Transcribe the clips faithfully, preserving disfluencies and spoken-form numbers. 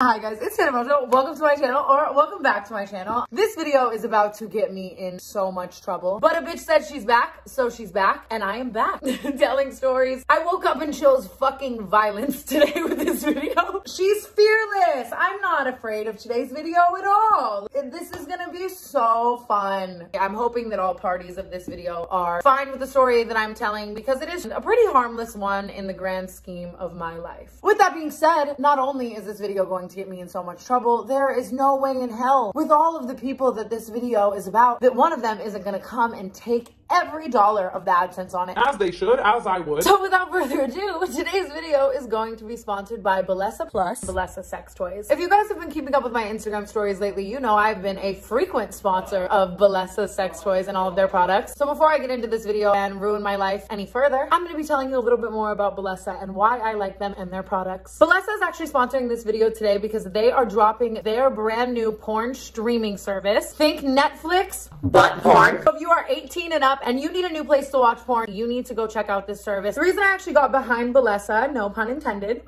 Hi guys, it's Tana Mongeau. Welcome to my channel, or welcome back to my channel. This video is about to get me in so much trouble, but a bitch said she's back, so she's back, and I am back telling stories. I woke up and chose fucking violence today with this video. She's fearless. I'm not afraid of today's video at all. This is gonna be so fun. I'm hoping that all parties of this video are fine with the story that I'm telling, because it is a pretty harmless one in the grand scheme of my life. With that being said, not only is this video going to get me in so much trouble, there is no way in hell, with all of the people that this video is about, that one of them isn't gonna come and take every dollar of the AdSense on it. As they should, as I would. So without further ado, today's video is going to be sponsored by Bellesa Plus, Bellesa Sex Toys. If you guys have been keeping up with my Instagram stories lately, you know I've been a frequent sponsor of Bellesa Sex Toys and all of their products. So before I get into this video and ruin my life any further, I'm gonna be telling you a little bit more about Bellesa and why I like them and their products. Bellesa is actually sponsoring this video today because they are dropping their brand new porn streaming service. Think Netflix, but porn. So if you are eighteen and up, and you need a new place to watch porn, you need to go check out this service. The reason I actually got behind Bellesa, no pun intended,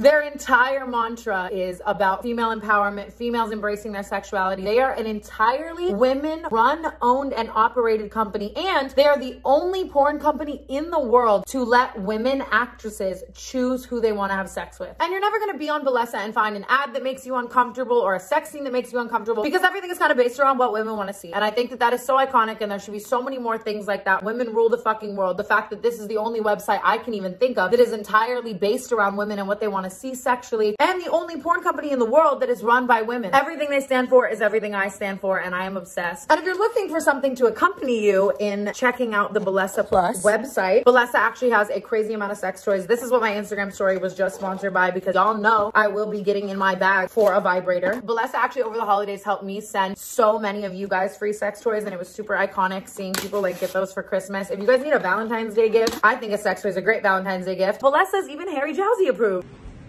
their entire mantra is about female empowerment, females embracing their sexuality. They are an entirely women-run, owned, and operated company, and they are the only porn company in the world to let women actresses choose who they want to have sex with. And you're never going to be on Bellesa and find an ad that makes you uncomfortable or a sex scene that makes you uncomfortable, because everything is kind of based around what women want to see. And I think that that is so iconic, and there should be so many more things like that. Women rule the fucking world. The fact that this is the only website I can even think of that is entirely based around women and what they want to see sexually, and the only porn company in the world that is run by women. Everything they stand for is everything I stand for, and I am obsessed. And if you're looking for something to accompany you in checking out the Bellesa Plus website, Bellesa actually has a crazy amount of sex toys. This is what my Instagram story was just sponsored by, because y'all know I will be getting in my bag for a vibrator. Bellesa actually over the holidays helped me send so many of you guys free sex toys, and it was super iconic seeing people like get those for Christmas. If you guys need a Valentine's Day gift, I think a sex toy is a great Valentine's Day gift. Bellesa's even Harry Jowsey approved.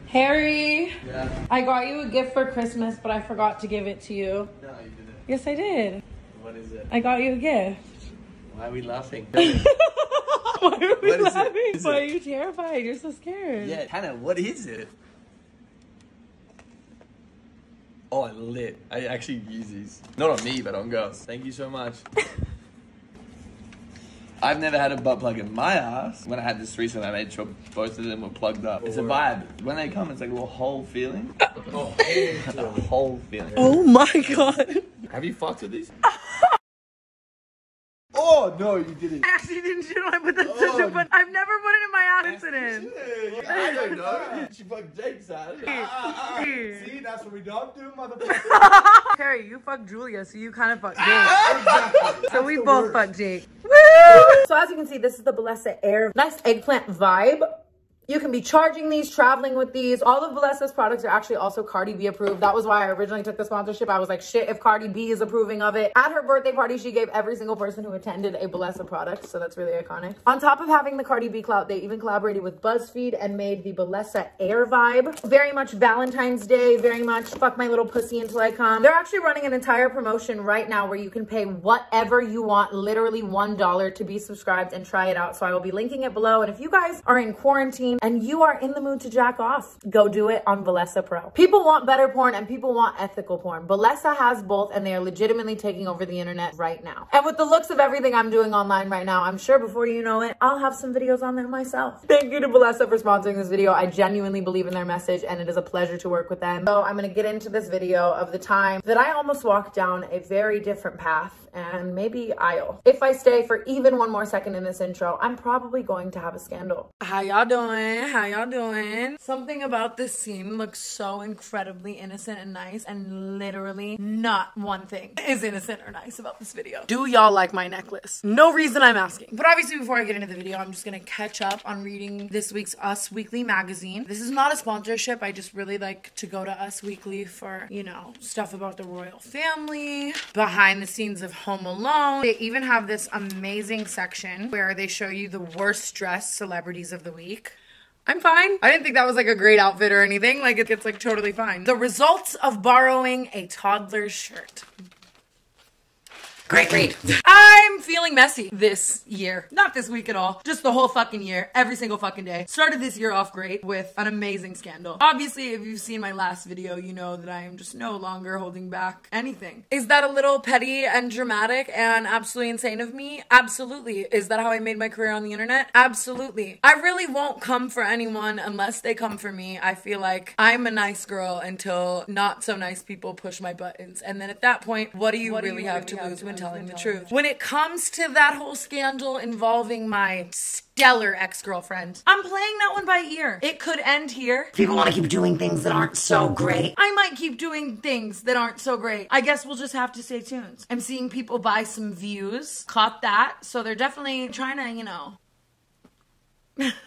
Harry, yeah. I got you a gift for Christmas, but I forgot to give it to you. No, you didn't. Yes, I did. What is it? I got you a gift. Why are we laughing? Why are we what laughing? Is Why it? Are you terrified? You're so scared. Yeah, Tana, what is it? Oh, lit. I actually use these. Not on me, but on girls. Thank you so much. I've never had a butt plug in my ass. When I had this recently, I made sure both of them were plugged up. It's a vibe. When they come, it's like a whole feeling. Oh, a whole feeling. Oh my God. Have you fucked with these? Oh, no, you didn't. I actually didn't shit on it, but that's oh. such a fun. I've never put it in my accident. I don't know. She fucked Jake's ass. Ah, ah, ah. See, that's what we don't do, motherfucker. Harry, you fucked Julia, so you kind of fucked Jake. Ah, exactly. So that's we both worst. fucked Jake. So as you can see, this is the Bellesa Air. Nice eggplant vibe. You can be charging these, traveling with these. All of Bellesa's products are actually also Cardi B approved. That was why I originally took the sponsorship. I was like, shit, if Cardi B is approving of it. At her birthday party, she gave every single person who attended a Bellesa product, so that's really iconic. On top of having the Cardi B clout, they even collaborated with Buzzfeed and made the Bellesa Air vibe. Very much Valentine's Day, very much fuck my little pussy until I come. They're actually running an entire promotion right now where you can pay whatever you want, literally one dollar to be subscribed and try it out. So I will be linking it below. And if you guys are in quarantine, and you are in the mood to jack off, go do it on Bellesa Pro. People want better porn and people want ethical porn. Bellesa has both, and they are legitimately taking over the internet right now. And with the looks of everything I'm doing online right now, I'm sure before you know it, I'll have some videos on there myself. Thank you to Bellesa for sponsoring this video. I genuinely believe in their message, and it is a pleasure to work with them. So I'm gonna get into this video of the time that I almost walked down a very different path, and maybe I'll. If I stay for even one more second in this intro, I'm probably going to have a scandal. How y'all doing? How y'all doing? Something about this scene looks so incredibly innocent and nice, and literally not one thing is innocent or nice about this video. Do y'all like my necklace? No reason I'm asking. But obviously before I get into the video, I'm just gonna catch up on reading this week's Us Weekly magazine. This is not a sponsorship. I just really like to go to Us Weekly for, you know, stuff about the royal family, behind the scenes of Home Alone. They even have this amazing section where they show you the worst dressed celebrities of the week. I'm fine. I didn't think that was like a great outfit or anything. Like it, it's like totally fine. The results of borrowing a toddler's shirt. Great read. I'm feeling messy this year. Not this week at all. Just the whole fucking year. Every single fucking day. Started this year off great with an amazing scandal. Obviously, if you've seen my last video, you know that I am just no longer holding back anything. Is that a little petty and dramatic and absolutely insane of me? Absolutely. Is that how I made my career on the internet? Absolutely. I really won't come for anyone unless they come for me. I feel like I'm a nice girl until not so nice people push my buttons. And then at that point, what do you what really, do you have, really to have to lose when telling the truth? When it comes to that whole scandal involving my stellar ex-girlfriend, I'm playing that one by ear. It could end here. People want to keep doing things that aren't so great. I might keep doing things that aren't so great. I guess we'll just have to stay tuned. I'm seeing people buy some views. Caught that. So they're definitely trying to, you know...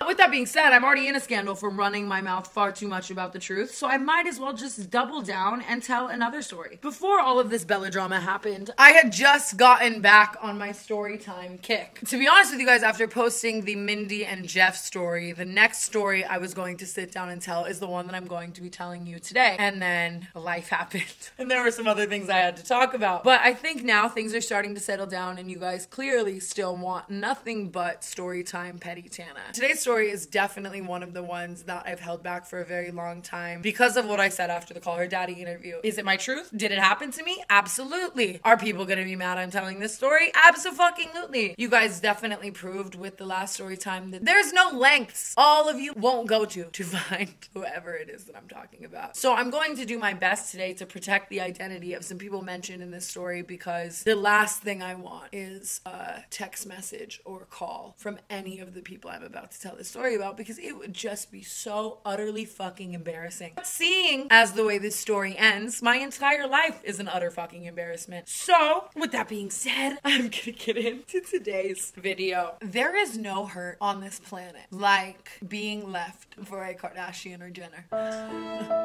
With that being said, I'm already in a scandal for running my mouth far too much about the truth, so I might as well just double down and tell another story. Before all of this Bella drama happened, I had just gotten back on my story time kick. To be honest with you guys, after posting the Mindy and Jeff story, the next story I was going to sit down and tell is the one that I'm going to be telling you today. And then life happened. And there were some other things I had to talk about. But I think now things are starting to settle down and you guys clearly still want nothing but story time petty Tana. Today's story is definitely one of the ones that I've held back for a very long time because of what I said after the Call Her Daddy interview. Is it my truth? Did it happen to me? Absolutely. Are people gonna be mad I'm telling this story? Abso-fucking-lutely. You guys definitely proved with the last story time that there's no lengths all of you won't go to to find whoever it is that I'm talking about. So I'm going to do my best today to protect the identity of some people mentioned in this story because the last thing I want is a text message or call from any of the people I'm about to to tell this story about because it would just be so utterly fucking embarrassing. Seeing as the way this story ends, my entire life is an utter fucking embarrassment. So, with that being said, I'm gonna get into today's video. There is no hurt on this planet like being left for a Kardashian or Jenner.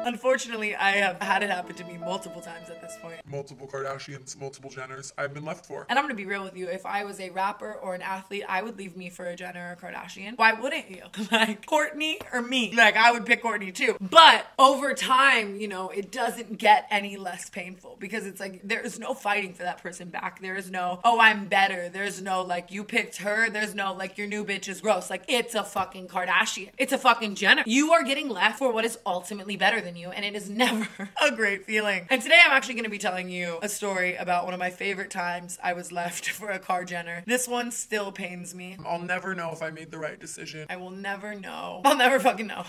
Unfortunately, I have had it happen to me multiple times at this point. Multiple Kardashians, multiple Jenners I've been left for. And I'm gonna be real with you, if I was a rapper or an athlete, I would leave me for a Jenner or a Kardashian. Why wouldn't you? Like, Courtney or me? Like, I would pick Courtney too. But over time, you know, it doesn't get any less painful because it's like, there is no fighting for that person back. There is no, oh, I'm better. There's no, like, you picked her. There's no, like, your new bitch is gross. Like, it's a fucking Kardashian. It's a fucking Jenner. You are getting left for what is ultimately better than you, and it is never a great feeling. And today I'm actually going to be telling you a story about one of my favorite times I was left for a Kar Jenner. This one still pains me. I'll never know if I made the right decision. I will never know. I'll never fucking know.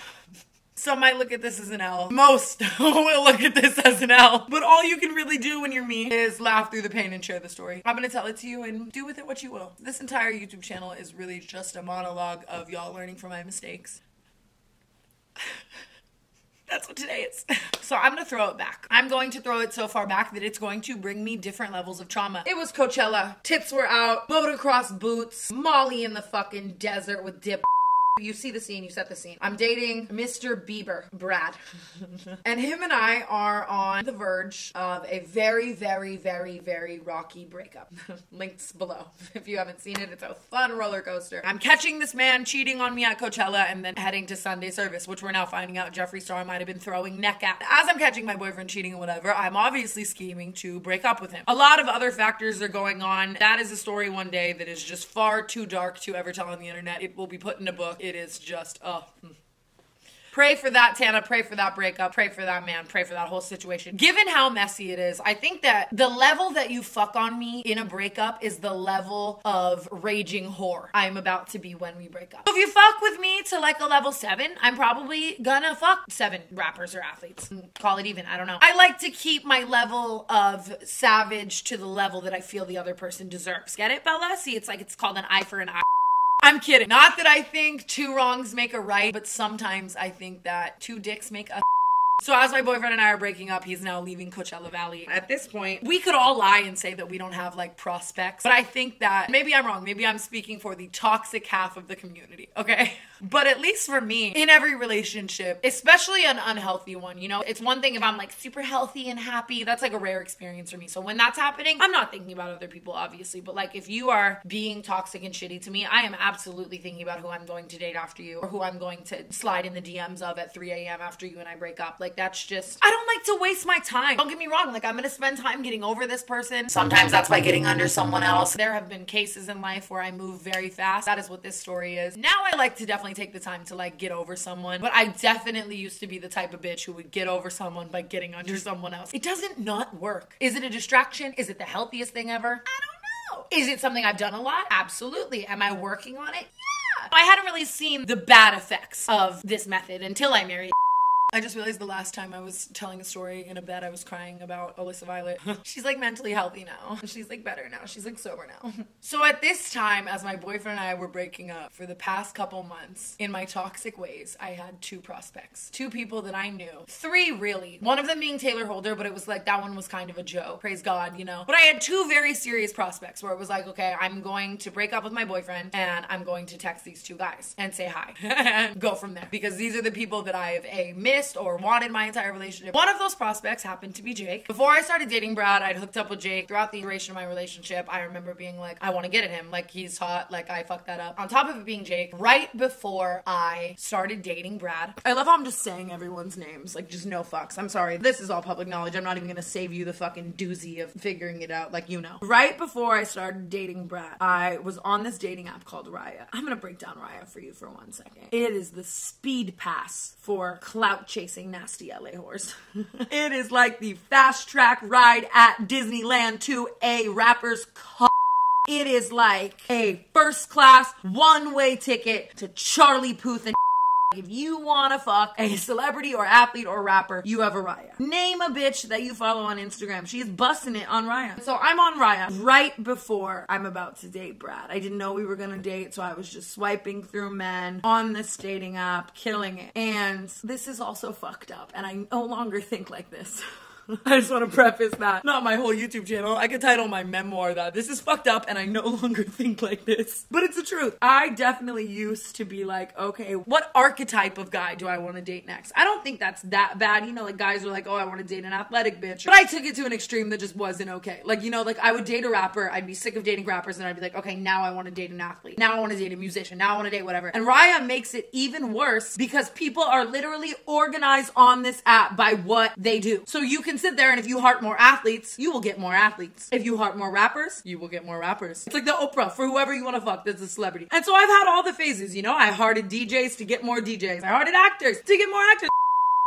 Some might look at this as an L. Most will look at this as an L. But all you can really do when you're me is laugh through the pain and share the story. I'm gonna tell it to you and do with it what you will. This entire YouTube channel is really just a monologue of y'all learning from my mistakes. That's what today is. So I'm gonna throw it back. I'm going to throw it so far back that it's going to bring me different levels of trauma. It was Coachella. Tits were out. Motocross boots. Molly in the fucking desert with dip. You see the scene, you set the scene. I'm dating Mister Bieber, Brad. And him and I are on the verge of a very, very, very, very rocky breakup. Links below. If you haven't seen it, it's a fun roller coaster. I'm catching this man cheating on me at Coachella and then heading to Sunday service, which we're now finding out Jeffree Star might have been throwing neck at. As I'm catching my boyfriend cheating and whatever, I'm obviously scheming to break up with him. A lot of other factors are going on. That is a story one day that is just far too dark to ever tell on the internet. It will be put in a book. It is just, oh. Pray for that, Tana. Pray for that breakup. Pray for that man. Pray for that whole situation. Given how messy it is, I think that the level that you fuck on me in a breakup is the level of raging whore I'm about to be when we break up. So if you fuck with me to like a level seven, I'm probably gonna fuck seven rappers or athletes. Call it even. I don't know. I like to keep my level of savage to the level that I feel the other person deserves. Get it, Bella? See, it's like it's called an eye for an eye. I'm kidding. Not that I think two wrongs make a right, but sometimes I think that two dicks make a... So as my boyfriend and I are breaking up, he's now leaving Coachella Valley. At this point, we could all lie and say that we don't have, like, prospects. But I think that, maybe I'm wrong. Maybe I'm speaking for the toxic half of the community, okay? But at least for me, in every relationship, especially an unhealthy one, you know? It's one thing if I'm, like, super healthy and happy. That's, like, a rare experience for me. So when that's happening, I'm not thinking about other people, obviously. But, like, if you are being toxic and shitty to me, I am absolutely thinking about who I'm going to date after you or who I'm going to slide in the D Ms of at three A M after you and I break up. Like, like that's just, I don't like to waste my time. Don't get me wrong, like I'm gonna spend time getting over this person. Sometimes that's by getting under someone else. There have been cases in life where I move very fast. That is what this story is. Now I like to definitely take the time to like get over someone, but I definitely used to be the type of bitch who would get over someone by getting under someone else. It doesn't not work. Is it a distraction? Is it the healthiest thing ever? I don't know. Is it something I've done a lot? Absolutely. Am I working on it? Yeah. I hadn't really seen the bad effects of this method until I married. I just realized the last time I was telling a story in a bed, I was crying about Alyssa Violet. She's like mentally healthy now. She's like better now. She's like sober now. So at this time, as my boyfriend and I were breaking up, for the past couple months, in my toxic ways, I had two prospects. Two people that I knew. Three, really. One of them being Taylor Holder, but it was like, that one was kind of a joke. Praise God, you know. But I had two very serious prospects where it was like, okay, I'm going to break up with my boyfriend and I'm going to text these two guys and say hi. Go from there. Because these are the people that I have a missed or wanted my entire relationship. One of those prospects happened to be Jake. Before I started dating Brad, I'd hooked up with Jake. Throughout the duration of my relationship, I remember being like, I want to get at him. Like, he's hot. Like, I fucked that up. On top of it being Jake, right before I started dating Brad, I love how I'm just saying everyone's names. Like, just no fucks. I'm sorry. This is all public knowledge. I'm not even gonna save you the fucking doozy of figuring it out. Like, you know. Right before I started dating Brad, I was on this dating app called Raya. I'm gonna break down Raya for you for one second. It is the speed pass for clout chasing nasty L A whores. It is like the fast track ride at Disneyland to a rapper's car. It is like a first class one way ticket to Charlie Pooth and if you want to fuck a celebrity or athlete or rapper, you have a Raya. Name a bitch that you follow on Instagram. She's busting it on Raya. So I'm on Raya right before I'm about to date Brad. I didn't know we were going to date, so I was just swiping through men on this dating app, killing it. And this is also fucked up, and I no longer think like this. I just want to preface that. Not my whole YouTube channel. I could title my memoir that. This is fucked up and I no longer think like this. But it's the truth. I definitely used to be like, okay, what archetype of guy do I want to date next? I don't think that's that bad. You know, like guys are like, oh, I want to date an athletic bitch. But I took it to an extreme that just wasn't okay. Like, you know, like I would date a rapper. I'd be sick of dating rappers and I'd be like, okay, now I want to date an athlete. Now I want to date a musician. Now I want to date whatever. And Raya makes it even worse because people are literally organized on this app by what they do. So you can sit there and if you heart more athletes, you will get more athletes. If you heart more rappers, you will get more rappers. It's like the Oprah for whoever you want to fuck that's a celebrity. And so I've had all the phases, you know? I hearted D Js to get more D Js. I hearted actors to get more actors.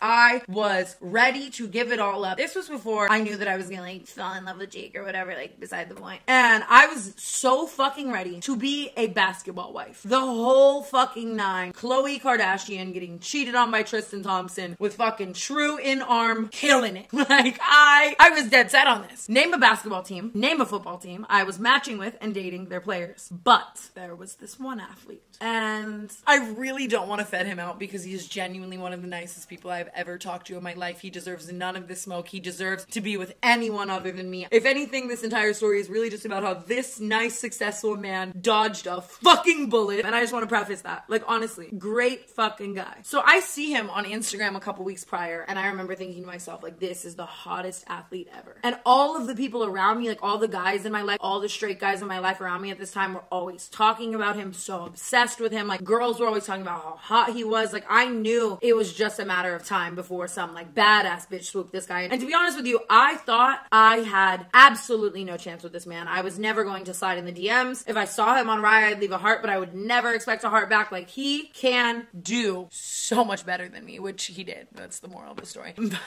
I was ready to give it all up. This was before I knew that I was gonna like fall in love with Jake or whatever, like beside the point. And I was so fucking ready to be a basketball wife. The whole fucking nine. Khloe Kardashian getting cheated on by Tristan Thompson with fucking True in arm, killing it. Like I, I was dead set on this. Name a basketball team, name a football team. I was matching with and dating their players. But there was this one athlete and I really don't want to fed him out because he is genuinely one of the nicest people I've ever talked to in my life. He deserves none of this smoke. He deserves to be with anyone other than me. If anything, this entire story is really just about how this nice, successful man dodged a fucking bullet. And I just want to preface that. Like, honestly, great fucking guy. So I see him on Instagram a couple weeks prior, and I remember thinking to myself, like, this is the hottest athlete ever. And all of the people around me, like all the guys in my life, all the straight guys in my life around me at this time were always talking about him, so obsessed with him. Like, girls were always talking about how hot he was. Like, I knew it was just a matter of time Time before some like badass bitch swooped this guy in. And to be honest with you, I thought I had absolutely no chance with this man. I was never going to slide in the D Ms. If I saw him on Raya, I'd leave a heart, but I would never expect a heart back. Like, he can do so much better than me, which he did. That's the moral of the story. But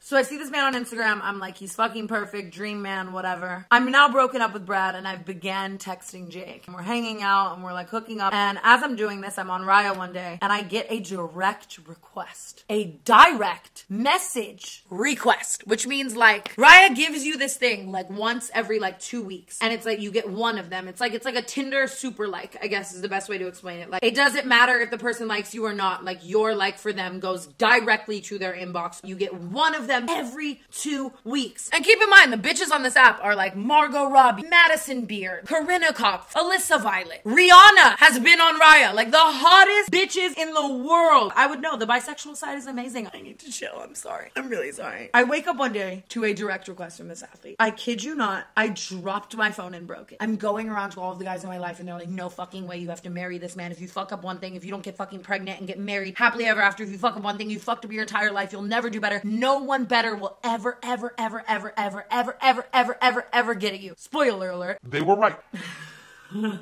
so I see this man on Instagram. I'm like, he's fucking perfect, dream man, whatever. I'm now broken up with Brad and I began texting Jake. And we're hanging out and we're like hooking up. And as I'm doing this, I'm on Raya one day and I get a direct request. A direct message request, which means like Raya gives you this thing like once every like two weeks and it's like you get one of them. It's like it's like a Tinder super like, I guess is the best way to explain it. Like it doesn't matter if the person likes you or not, like your like for them goes directly to their inbox. You get one of them every two weeks. And keep in mind the bitches on this app are like Margot Robbie, Madison Beer, Karina Kopf, Alyssa Violet. Rihanna has been on Raya, like the hottest bitches in the world. I would know, the bisexual side is amazing. thing. I need to chill. I'm sorry. I'm really sorry. I wake up one day to a direct request from this athlete. I kid you not. I dropped my phone and broke it. I'm going around to all of the guys in my life and they're like, no fucking way. You have to marry this man. If you fuck up one thing, if you don't get fucking pregnant and get married happily ever after, if you fuck up one thing, you fucked up your entire life. You'll never do better. No one better will ever, ever, ever, ever, ever, ever, ever, ever, ever, ever get at you. Spoiler alert. They were right. one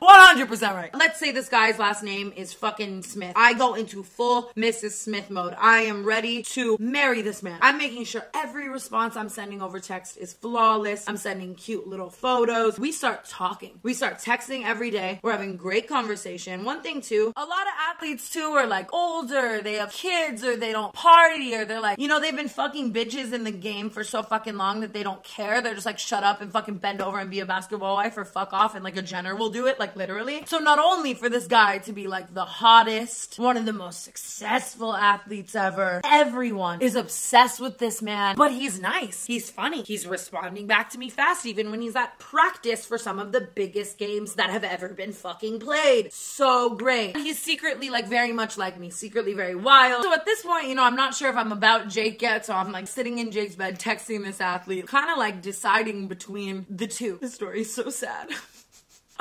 hundred percent right. Let's say this guy's last name is fucking Smith. I go into full Missus Smith mode. I am ready to marry this man. I'm making sure every response I'm sending over text is flawless. I'm sending cute little photos. We start talking. We start texting every day. We're having great conversation. One thing too, a lot of athletes too are like older. They have kids or they don't party or they're like, you know, they've been fucking bitches in the game for so fucking long that they don't care. They're just like, shut up and fucking bend over and be a basketball wife or fuck off and like a Jenner will do it, like literally. So not only for this guy to be like the hottest, one of the most successful athletes ever, everyone is obsessed with this man, but he's nice, he's funny, he's responding back to me fast even when he's at practice for some of the biggest games that have ever been fucking played. So great. He's secretly like very much like me, secretly very wild. So at this point, you know, I'm not sure if I'm about Jake yet, so I'm like sitting in Jake's bed texting this athlete, kind of like deciding between the two. This story is so sad.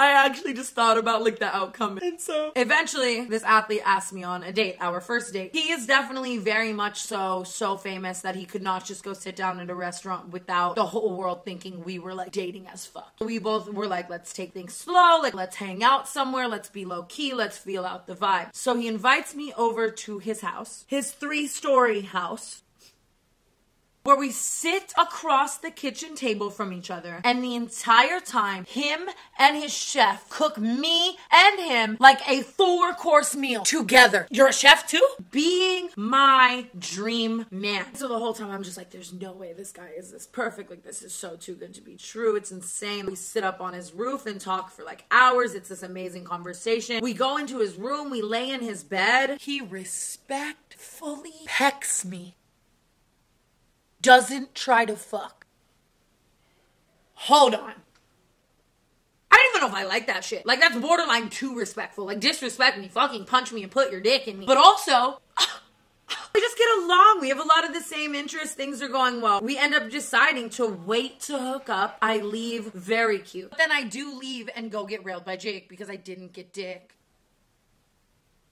I actually just thought about like the outcome. And so eventually this athlete asked me on a date, our first date. He is definitely very much so, so famous that he could not just go sit down at a restaurant without the whole world thinking we were like dating as fuck. We both were like, let's take things slow. Like let's hang out somewhere. Let's be low key. Let's feel out the vibe. So he invites me over to his house, his three story house, where we sit across the kitchen table from each other, and the entire time him and his chef cook me and him like a four course meal together. You're a chef too? Being my dream man. So the whole time I'm just like, there's no way this guy is this perfect. Like this is so too good to be true. It's insane. We sit up on his roof and talk for like hours. It's this amazing conversation. We go into his room. We lay in his bed. He respectfully pecks me. Doesn't try to fuck. Hold on. I don't even know if I like that shit. Like, that's borderline too respectful. Like, disrespect me, fucking punch me and put your dick in me. But also, we just get along. We have a lot of the same interests. Things are going well. We end up deciding to wait to hook up. I leave very cute. But then I do leave and go get railed by Jake because I didn't get dick.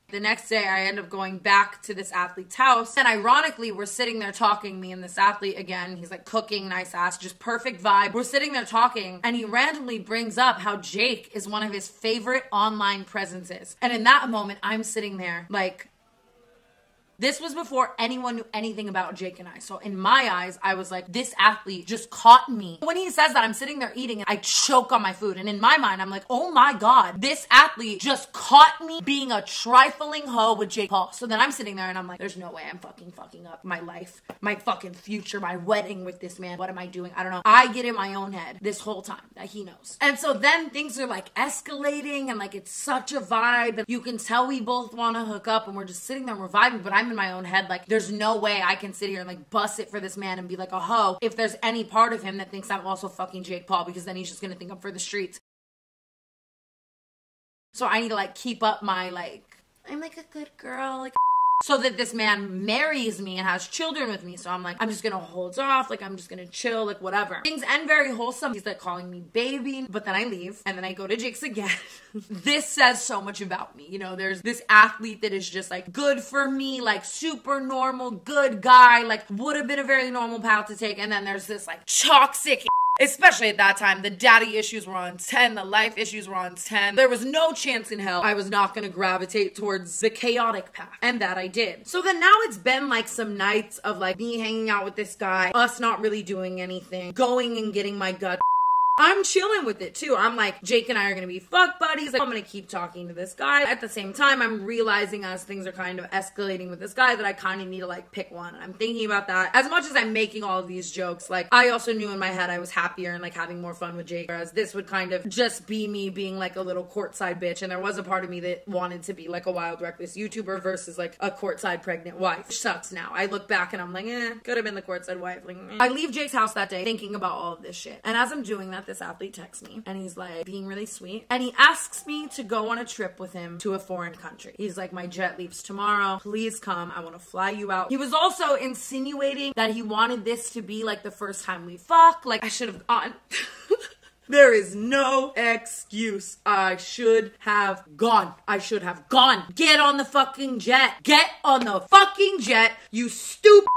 The next day, I end up going back to this athlete's house. And ironically, we're sitting there talking, me and this athlete again. He's like cooking, nice ass, just perfect vibe. We're sitting there talking, and he randomly brings up how Jake is one of his favorite online presences. And in that moment, I'm sitting there like... This was before anyone knew anything about Jake and I. So in my eyes, I was like, this athlete just caught me. When he says that, I'm sitting there eating and I choke on my food. And in my mind, I'm like, oh my God, this athlete just caught me being a trifling hoe with Jake Paul. So then I'm sitting there and I'm like, there's no way I'm fucking fucking up my life, my fucking future, my wedding with this man. What am I doing? I don't know. I get in my own head this whole time that he knows. And so then things are like escalating and like it's such a vibe. And you can tell we both want to hook up and we're just sitting there reviving, but I'm in my own head like there's no way I can sit here and like bust it for this man and be like a hoe if there's any part of him that thinks I'm also fucking Jake Paul, because then he's just gonna think I'm for the streets. So I need to like keep up my like I'm like a good girl like so that this man marries me and has children with me. So I'm like, I'm just gonna hold off. Like, I'm just gonna chill, like whatever. Things end very wholesome. He's like calling me baby, but then I leave and then I go to Jake's again. This says so much about me. You know, there's this athlete that is just like good for me, like super normal, good guy, like would have been a very normal path to take. And then there's this like toxic, especially at that time, the daddy issues were on ten, the life issues were on ten. There was no chance in hell I was not gonna gravitate towards the chaotic path, and that I did. So then now it's been like some nights of like me hanging out with this guy, us not really doing anything, going and getting my gut. I'm chilling with it too. I'm like, Jake and I are gonna be fuck buddies. Like, I'm gonna keep talking to this guy. At the same time, I'm realizing as things are kind of escalating with this guy that I kind of need to like pick one. And I'm thinking about that. As much as I'm making all of these jokes, like I also knew in my head I was happier and like having more fun with Jake. Whereas this would kind of just be me being like a little courtside bitch. And there was a part of me that wanted to be like a wild, reckless YouTuber versus like a courtside pregnant wife. Which sucks now. I look back and I'm like, eh, could have been the courtside wife. Like, eh. I leave Jake's house that day thinking about all of this shit. And as I'm doing that, this athlete texts me and he's like being really sweet and he asks me to go on a trip with him to a foreign country. He's like, my jet leaves tomorrow, please come, I want to fly you out. He was also insinuating that he wanted this to be like the first time we fuck, like I should have gone. There is no excuse. I should have gone. I should have gone. Get on the fucking jet. Get on the fucking jet, you stupid.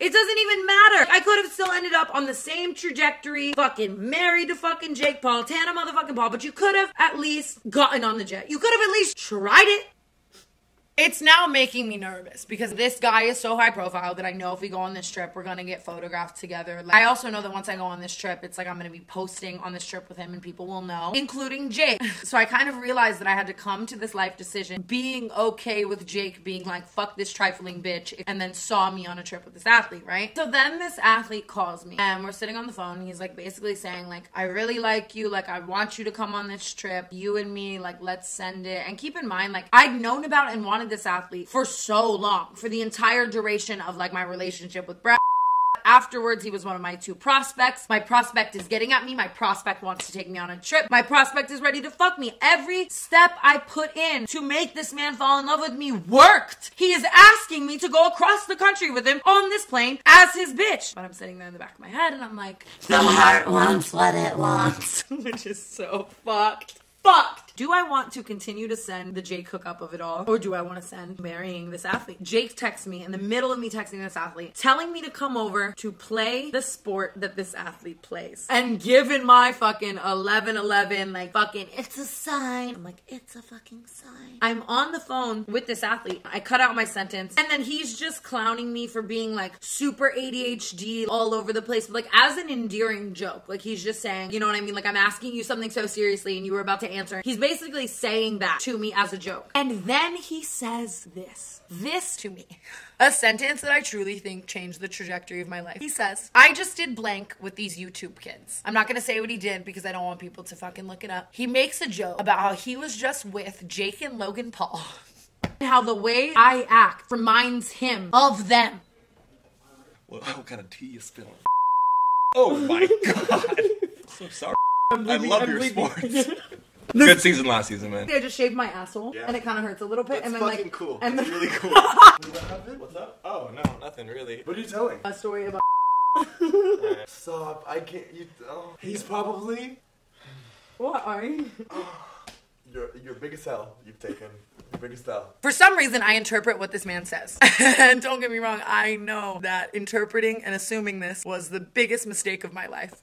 It doesn't even matter. I could have still ended up on the same trajectory, fucking married to fucking Jake Paul, Tana motherfucking Paul, but you could have at least gotten on the jet. You could have at least tried it. It's now making me nervous because this guy is so high profile that I know if we go on this trip, we're going to get photographed together. Like, I also know that once I go on this trip, it's like I'm going to be posting on this trip with him and people will know, including Jake. So I kind of realized that I had to come to this life decision being okay with Jake being like, fuck this trifling bitch, and then saw me on a trip with this athlete, right? So then this athlete calls me and we're sitting on the phone and he's like basically saying like, I really like you. Like, I want you to come on this trip. You and me, like, let's send it. And keep in mind, like, I'd known about and wanted this athlete for so long, for the entire duration of like my relationship with Brad. Afterwards, he was one of my two prospects. My prospect is getting at me. My prospect wants to take me on a trip. My prospect is ready to fuck me. Every step I put in to make this man fall in love with me worked. He is asking me to go across the country with him on this plane as his bitch. But I'm sitting there in the back of my head and I'm like, the heart wants what it wants. Which is so fucked. Fucked. Do I want to continue to send the Jake hookup of it all? Or do I want to send marrying this athlete? Jake texts me in the middle of me texting this athlete, telling me to come over to play the sport that this athlete plays. And given my fucking eleven eleven, like fucking, it's a sign. I'm like, it's a fucking sign. I'm on the phone with this athlete. I cut out my sentence. And then he's just clowning me for being like super A D H D all over the place. But like as an endearing joke. Like he's just saying, you know what I mean? Like, I'm asking you something so seriously and you were about to answer. He's basically saying that to me as a joke. And then he says this. This to me. A sentence that I truly think changed the trajectory of my life. He says, I just did blank with these YouTube kids. I'm not gonna say what he did because I don't want people to fucking look it up. He makes a joke about how he was just with Jake and Logan Paul. And how the way I act reminds him of them. What, what kind of tea you spilling? Oh my God. I'm sorry. I'm I love I'm your leaving. Sports. The good season last season, man. I just shaved my asshole, yeah. And it kind of hurts a little bit. That's and then, fucking like, cool. And that's really cool. What's up? Oh, no, nothing really. What are you telling? A story about right. Stop, I can't, you, oh. He's probably... What are you? Your, your biggest hell you've taken. For some reason, I interpret what this man says. And don't get me wrong, I know that interpreting and assuming this was the biggest mistake of my life.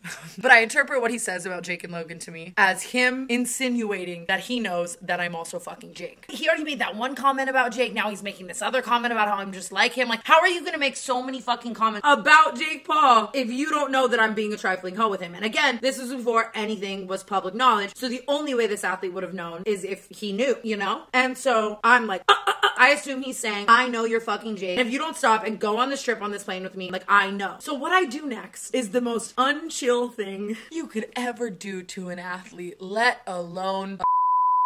But I interpret what he says about Jake and Logan to me as him insinuating that he knows that I'm also fucking Jake. He already made that one comment about Jake. Now he's making this other comment about how I'm just like him. Like, how are you gonna make so many fucking comments about Jake Paul if you don't know that I'm being a trifling hoe with him? And again, this was before anything was public knowledge. So the only way this athlete would have known is if he knew, you know? And so I'm like, uh, uh, uh. I assume he's saying, I know you're fucking Jake. And if you don't stop and go on this trip on this plane with me, like, I know. So what I do next is the most unchill thing you could ever do to an athlete, let alone...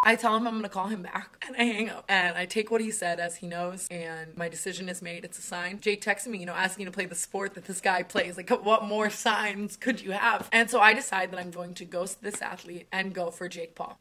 I tell him I'm gonna call him back and I hang up and I take what he said as he knows and my decision is made. It's a sign. Jake texted me, you know, asking to play the sport that this guy plays. Like, what more signs could you have? And so I decide that I'm going to ghost this athlete and go for Jake Paul.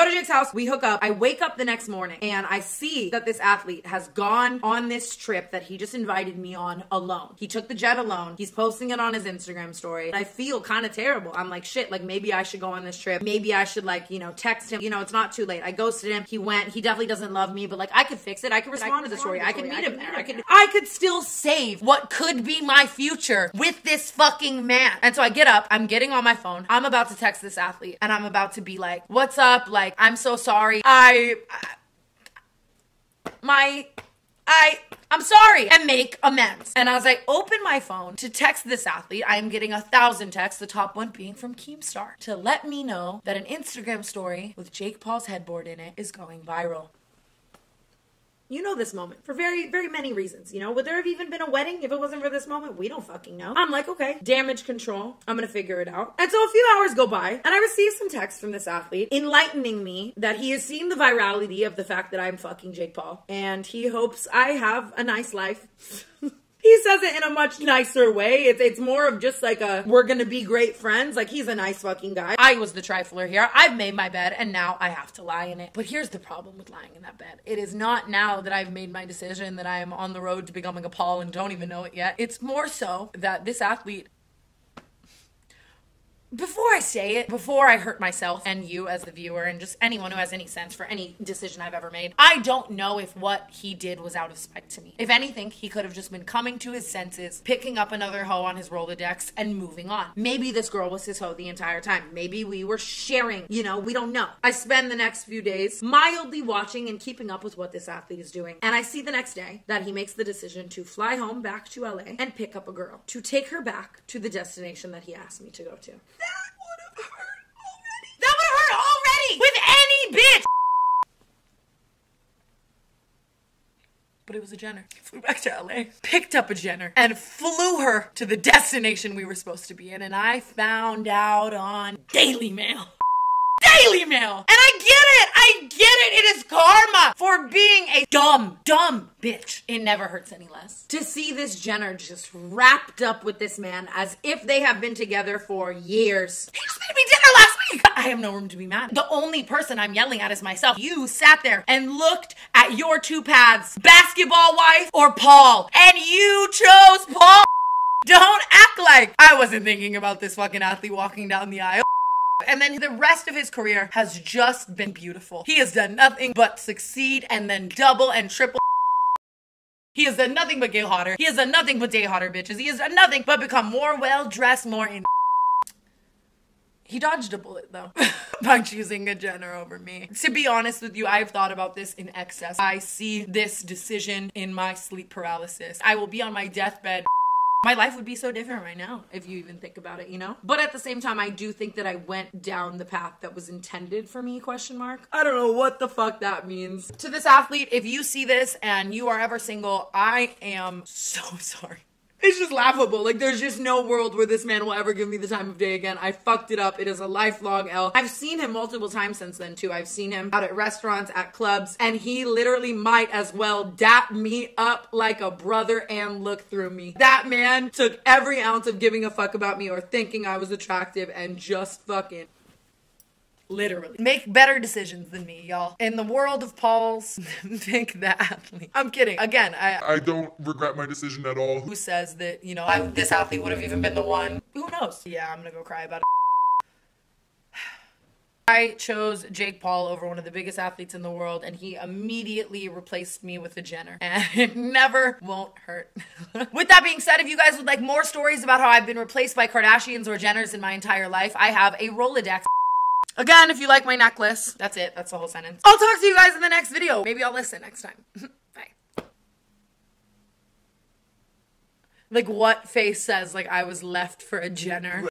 Go to Jake's house, we hook up. I wake up the next morning and I see that this athlete has gone on this trip that he just invited me on alone. He took the jet alone. He's posting it on his Instagram story. I feel kind of terrible. I'm like, shit, like maybe I should go on this trip. Maybe I should like, you know, text him. You know, it's not too late. I ghosted him. He went. He definitely doesn't love me, but like I could fix it. I could respond to the story. I could meet him there. I could, I could still save what could be my future with this fucking man. And so I get up. I'm getting on my phone. I'm about to text this athlete and I'm about to be like, what's up? Like, I'm so sorry. I, I, my, I, I'm sorry, and make amends. And as I open my phone to text this athlete, I am getting a thousand texts, the top one being from Keemstar, to let me know that an Instagram story with Jake Paul's headboard in it is going viral. You know this moment for very, very many reasons, you know? Would there have even been a wedding if it wasn't for this moment? We don't fucking know. I'm like, okay, damage control. I'm gonna figure it out. And so a few hours go by and I receive some texts from this athlete enlightening me that he has seen the virality of the fact that I'm fucking Jake Paul and he hopes I have a nice life. he says it in a much nicer way. It's, it's more of just like a, we're gonna be great friends. Like, he's a nice fucking guy. I was the trifler here. I've made my bed and now I have to lie in it. But here's the problem with lying in that bed. It is not now that I've made my decision that I am on the road to becoming a Paul and don't even know it yet. It's more so that this athlete, before I say it, before I hurt myself and you as the viewer and just anyone who has any sense for any decision I've ever made, I don't know if what he did was out of spite to me. If anything, he could have just been coming to his senses, picking up another hoe on his Rolodex and moving on. Maybe this girl was his hoe the entire time. Maybe we were sharing, you know, we don't know. I spend the next few days mildly watching and keeping up with what this athlete is doing. And I see the next day that he makes the decision to fly home back to L A and pick up a girl to take her back to the destination that he asked me to go to. That would have hurt already. That would have hurt already with any bitch. But it was a Jenner. I flew back to L A, picked up a Jenner, and flew her to the destination we were supposed to be in. And I found out on Daily Mail. Daily Mail. And I get it. I get it. It is karma for being a dumb, dumb bitch. It never hurts any less. To see this Jenner just wrapped up with this man as if they have been together for years. He just made me dinner last week. I have no room to be mad. The only person I'm yelling at is myself. You sat there and looked at your two paths, basketball wife or Paul, and you chose Paul. Don't act like I wasn't thinking about this fucking athlete walking down the aisle. And then the rest of his career has just been beautiful. He has done nothing but succeed and then double and triple. He has done nothing but get hotter. He has done nothing but date hotter bitches. He has done nothing but become more well-dressed, more in. He dodged a bullet though by choosing a Jenner over me. To be honest with you, I've thought about this in excess. I see this decision in my sleep paralysis. I will be on my deathbed. My life would be so different right now if you even think about it, you know? But at the same time, I do think that I went down the path that was intended for me, question mark. I don't know what the fuck that means. To this athlete, if you see this and you are ever single, I am so sorry. It's just laughable. Like, there's just no world where this man will ever give me the time of day again. I fucked it up. It is a lifelong L. I've seen him multiple times since then, too. I've seen him out at restaurants, at clubs, and he literally might as well dap me up like a brother and look through me. That man took every ounce of giving a fuck about me or thinking I was attractive and just fucking... literally. Make better decisions than me, y'all. In the world of Pauls, pick the athlete. I'm kidding. Again, I- I don't regret my decision at all. Who says that, you know, I, this athlete would have even been the one? Who knows? Yeah, I'm gonna go cry about it. I chose Jake Paul over one of the biggest athletes in the world, and he immediately replaced me with a Jenner. And it never won't hurt. With that being said, if you guys would like more stories about how I've been replaced by Kardashians or Jenners in my entire life, I have a Rolodex. Again, if you like my necklace, that's it. That's the whole sentence. I'll talk to you guys in the next video. Maybe I'll listen next time. Bye. Like, what face says, like, I was left for a Jenner?